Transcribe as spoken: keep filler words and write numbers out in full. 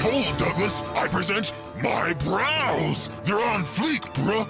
Behold, Douglas, I present my brows! They're on fleek, bruh!